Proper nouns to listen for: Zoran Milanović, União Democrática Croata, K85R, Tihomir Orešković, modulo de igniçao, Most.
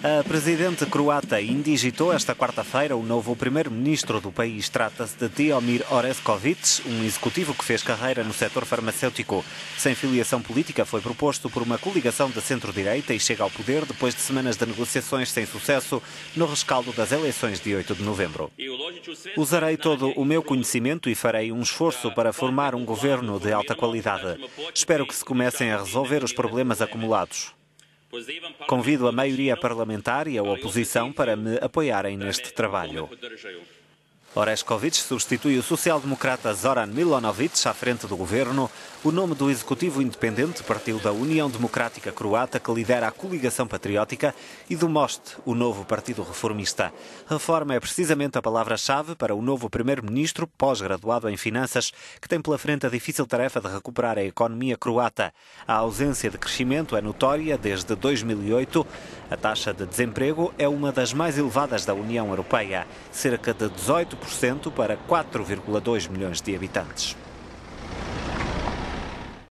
A presidente croata indigitou esta quarta-feira o novo primeiro-ministro do país. Trata-se de Tihomir Orešković, um executivo que fez carreira no setor farmacêutico. Sem filiação política, foi proposto por uma coligação de centro-direita e chega ao poder depois de semanas de negociações sem sucesso no rescaldo das eleições de 8 de novembro. Usarei todo o meu conhecimento e farei um esforço para formar um governo de alta qualidade. Espero que se comecem a resolver os problemas acumulados. Convido a maioria parlamentar e a oposição para me apoiarem neste trabalho. Orešković substitui o social-democrata Zoran Milanović à frente do governo. O nome do executivo independente partiu da União Democrática Croata, que lidera a coligação patriótica, e do Most, o novo partido reformista. Reforma é precisamente a palavra-chave para o novo primeiro-ministro, pós-graduado em finanças, que tem pela frente a difícil tarefa de recuperar a economia croata. A ausência de crescimento é notória desde 2008. A taxa de desemprego é uma das mais elevadas da União Europeia, cerca de 18% para 4,2 milhões de habitantes.